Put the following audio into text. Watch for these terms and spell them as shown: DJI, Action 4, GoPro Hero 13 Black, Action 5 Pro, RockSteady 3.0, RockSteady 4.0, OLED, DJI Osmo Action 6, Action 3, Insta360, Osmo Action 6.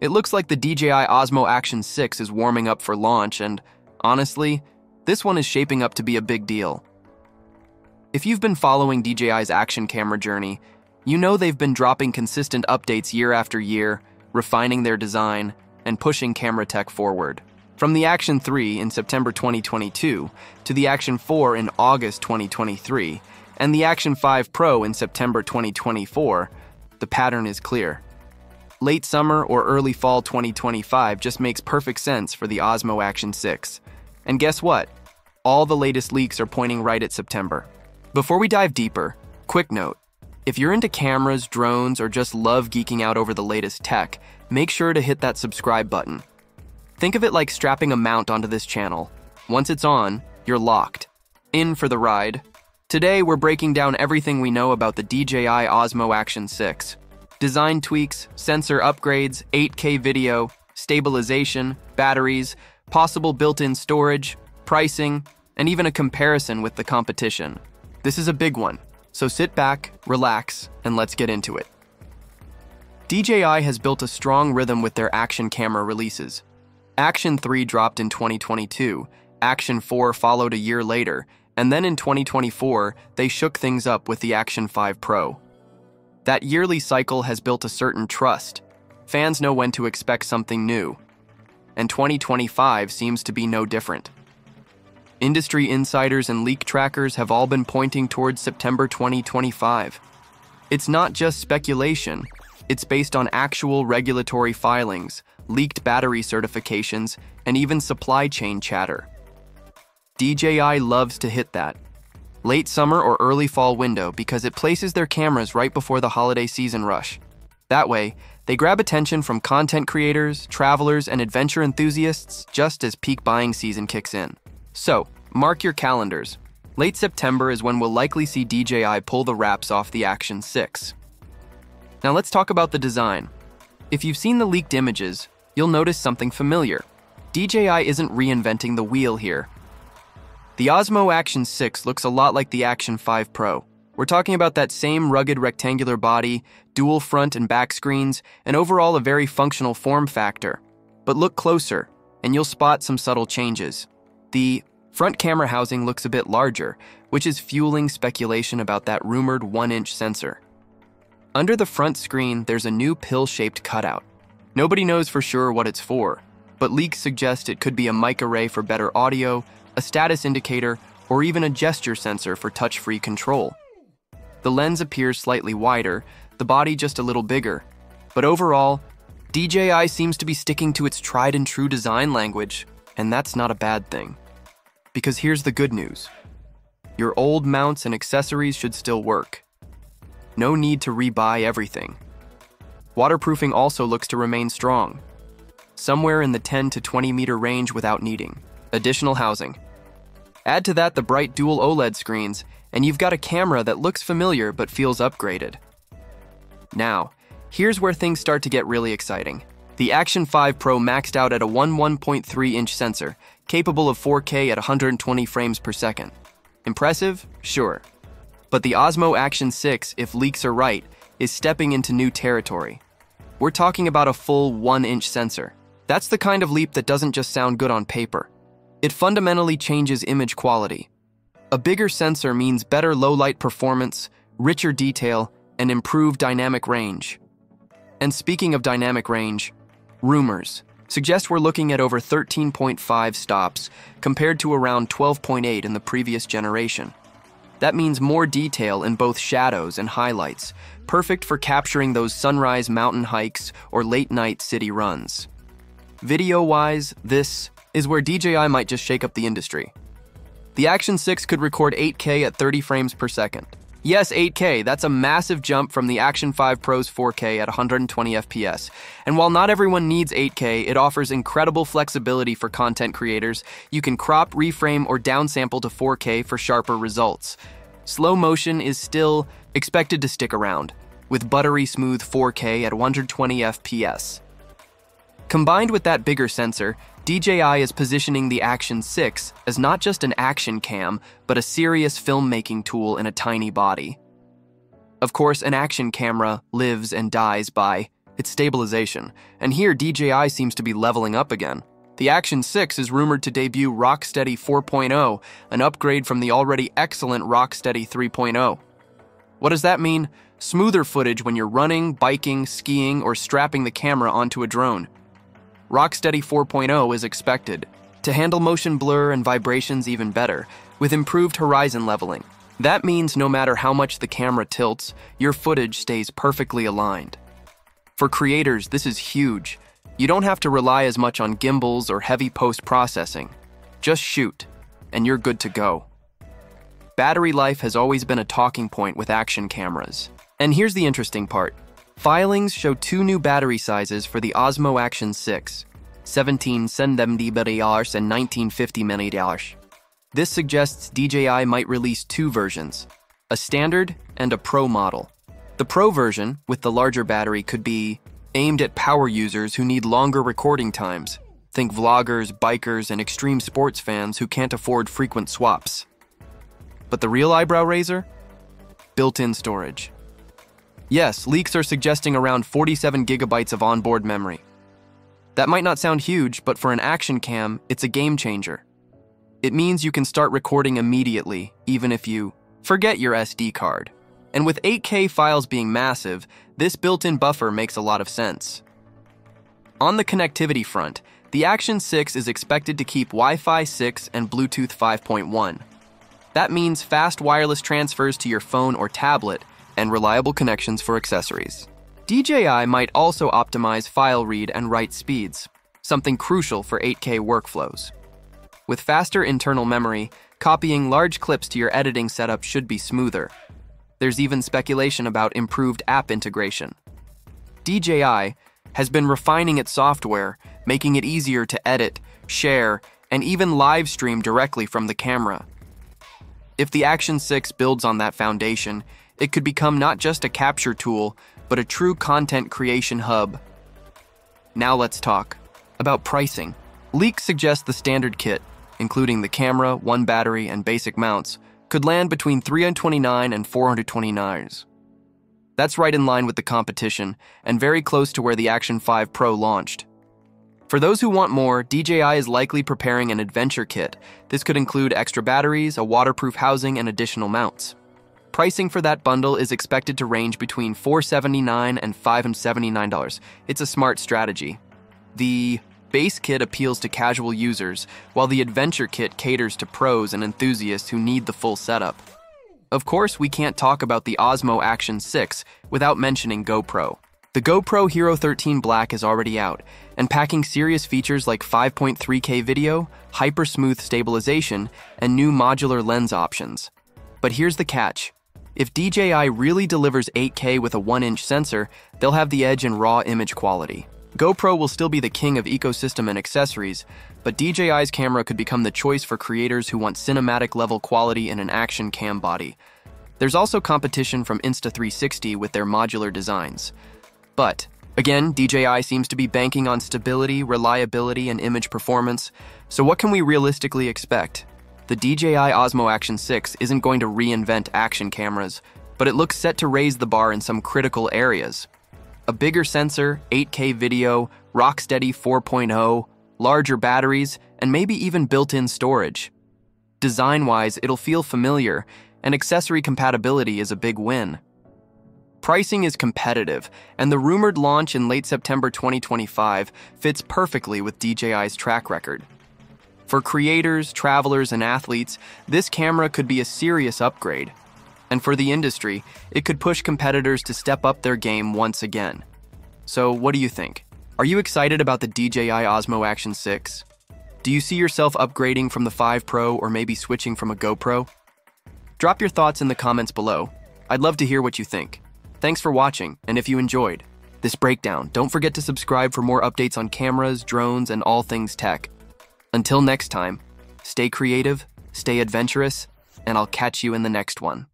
It looks like the DJI Osmo Action 6 is warming up for launch, and honestly, this one is shaping up to be a big deal. If you've been following DJI's action camera journey, you know they've been dropping consistent updates year after year, refining their design, and pushing camera tech forward. From the Action 3 in September 2022 to the Action 4 in August 2023 and the Action 5 Pro in September 2024, the pattern is clear. Late summer or early fall 2025 just makes perfect sense for the Osmo Action 6. And guess what? All the latest leaks are pointing right at September. Before we dive deeper, quick note. If you're into cameras, drones, or just love geeking out over the latest tech, make sure to hit that subscribe button. Think of it like strapping a mount onto this channel. Once it's on, you're locked in for the ride. Today, we're breaking down everything we know about the DJI Osmo Action 6. Design tweaks, sensor upgrades, 8K video, stabilization, batteries, possible built-in storage, pricing, and even a comparison with the competition. This is a big one, so sit back, relax, and let's get into it. DJI has built a strong rhythm with their action camera releases. Action 3 dropped in 2022, Action 4 followed a year later, and then in 2024, they shook things up with the Action 5 Pro. That yearly cycle has built a certain trust. Fans know when to expect something new, and 2025 seems to be no different. Industry insiders and leak trackers have all been pointing towards September 2025. It's not just speculation, it's based on actual regulatory filings, leaked battery certifications, and even supply chain chatter. DJI loves to hit that late summer or early fall window because it places their cameras right before the holiday season rush. That way, they grab attention from content creators, travelers, and adventure enthusiasts just as peak buying season kicks in. So, mark your calendars. Late September is when we'll likely see DJI pull the wraps off the Action 6. Now let's talk about the design. If you've seen the leaked images, you'll notice something familiar. DJI isn't reinventing the wheel here. The Osmo Action 6 looks a lot like the Action 5 Pro. We're talking about that same rugged rectangular body, dual front and back screens, and overall a very functional form factor. But look closer, and you'll spot some subtle changes. The front camera housing looks a bit larger, which is fueling speculation about that rumored 1-inch sensor. Under the front screen, there's a new pill-shaped cutout. Nobody knows for sure what it's for, but leaks suggest it could be a mic array for better audio, a status indicator, or even a gesture sensor for touch-free control. The lens appears slightly wider, the body just a little bigger. But overall, DJI seems to be sticking to its tried-and-true design language, and that's not a bad thing. Because here's the good news. Your old mounts and accessories should still work. No need to rebuy everything. Waterproofing also looks to remain strong, somewhere in the 10 to 20 meter range without needing additional housing. Add to that the bright dual OLED screens, and you've got a camera that looks familiar but feels upgraded. Now, here's where things start to get really exciting. The Action 5 Pro maxed out at a 1.3-inch sensor, capable of 4K at 120 frames per second. Impressive? Sure. But the Osmo Action 6, if leaks are right, is stepping into new territory. We're talking about a full 1-inch sensor. That's the kind of leap that doesn't just sound good on paper. It fundamentally changes image quality. A bigger sensor means better low-light performance, richer detail, and improved dynamic range. And speaking of dynamic range, rumors suggest we're looking at over 13.5 stops compared to around 12.8 in the previous generation. That means more detail in both shadows and highlights, perfect for capturing those sunrise mountain hikes or late-night city runs. Video-wise, this is where DJI might just shake up the industry. The Action 6 could record 8K at 30 frames per second. Yes, 8K, that's a massive jump from the Action 5 Pro's 4K at 120 FPS. And while not everyone needs 8K, it offers incredible flexibility for content creators. You can crop, reframe, or downsample to 4K for sharper results. Slow motion is still expected to stick around, with buttery smooth 4K at 120 FPS. Combined with that bigger sensor, DJI is positioning the Action 6 as not just an action cam, but a serious filmmaking tool in a tiny body. Of course, an action camera lives and dies by its stabilization, and here DJI seems to be leveling up again. The Action 6 is rumored to debut RockSteady 4.0, an upgrade from the already excellent RockSteady 3.0. What does that mean? Smoother footage when you're running, biking, skiing, or strapping the camera onto a drone. RockSteady 4.0 is expected to handle motion blur and vibrations even better, with improved horizon leveling. That means no matter how much the camera tilts, your footage stays perfectly aligned. For creators, this is huge. You don't have to rely as much on gimbals or heavy post-processing. Just shoot, and you're good to go. Battery life has always been a talking point with action cameras. And here's the interesting part. Filings show two new battery sizes for the Osmo Action 6, 1770 mAh and 1950 mAh. This suggests DJI might release two versions, a standard and a pro model. The pro version, with the larger battery, could be aimed at power users who need longer recording times. Think vloggers, bikers, and extreme sports fans who can't afford frequent swaps. But the real eyebrow raiser? Built-in storage. Yes, leaks are suggesting around 47 gigabytes of onboard memory. That might not sound huge, but for an action cam, it's a game changer. It means you can start recording immediately, even if you forget your SD card. And with 8K files being massive, this built-in buffer makes a lot of sense. On the connectivity front, the Action 6 is expected to keep Wi-Fi 6 and Bluetooth 5.1. That means fast wireless transfers to your phone or tablet and reliable connections for accessories. DJI might also optimize file read and write speeds, something crucial for 8K workflows. With faster internal memory, copying large clips to your editing setup should be smoother. There's even speculation about improved app integration. DJI has been refining its software, making it easier to edit, share, and even live stream directly from the camera. If the Action 6 builds on that foundation, it could become not just a capture tool, but a true content creation hub. Now let's talk about pricing. Leaks suggest the standard kit, including the camera, one battery, and basic mounts, could land between $329 and $429. That's right in line with the competition and very close to where the Action 5 Pro launched. For those who want more, DJI is likely preparing an adventure kit. This could include extra batteries, a waterproof housing, and additional mounts. Pricing for that bundle is expected to range between $479 and $579. It's a smart strategy. The base kit appeals to casual users, while the adventure kit caters to pros and enthusiasts who need the full setup. Of course, we can't talk about the Osmo Action 6 without mentioning GoPro. The GoPro Hero 13 Black is already out, and packing serious features like 5.3K video, hyper-smooth stabilization, and new modular lens options. But here's the catch. If DJI really delivers 8K with a 1-inch sensor, they'll have the edge in raw image quality. GoPro will still be the king of ecosystem and accessories, but DJI's camera could become the choice for creators who want cinematic-level quality in an action cam body. There's also competition from Insta360 with their modular designs. But, again, DJI seems to be banking on stability, reliability, and image performance, so what can we realistically expect? The DJI Osmo Action 6 isn't going to reinvent action cameras, but it looks set to raise the bar in some critical areas. A bigger sensor, 8K video, RockSteady 4.0, larger batteries, and maybe even built-in storage. Design-wise, it'll feel familiar, and accessory compatibility is a big win. Pricing is competitive, and the rumored launch in late September 2025 fits perfectly with DJI's track record. For creators, travelers, and athletes, this camera could be a serious upgrade. And for the industry, it could push competitors to step up their game once again. So what do you think? Are you excited about the DJI Osmo Action 6? Do you see yourself upgrading from the 5 Pro or maybe switching from a GoPro? Drop your thoughts in the comments below. I'd love to hear what you think. Thanks for watching, and if you enjoyed this breakdown, don't forget to subscribe for more updates on cameras, drones, and all things tech. Until next time, stay creative, stay adventurous, and I'll catch you in the next one.